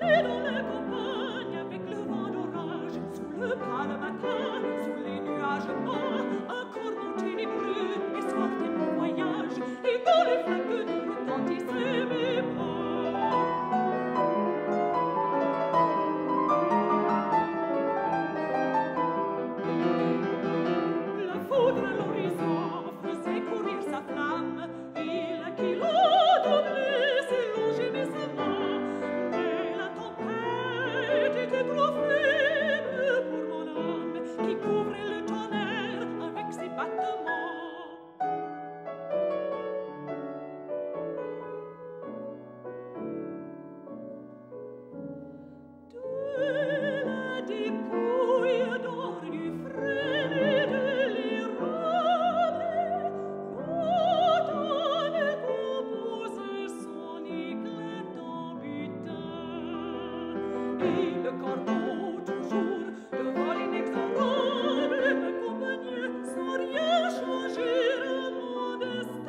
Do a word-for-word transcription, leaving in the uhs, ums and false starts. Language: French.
J'allais dans la campagne avec le vent d'orage, sous le pâle matin, sous les nuages bas, un corbeau ténébreux escortait mon voyage, et dans les flaques d'eau retentissaient mes pas. La foudre à l'horizon faisait courir sa flamme, et la kilote de blé s'élongeait mes amants. C'était trop faible pour mon âme qui couvrait le tonnerre avec ses battements. De la dépouille d'or du frêne et de l'érable, l'automne composait son éclatant butin. Et le corbeau, toujours devant l'inexorable, m'accompagnait sans rien changer à mon destin.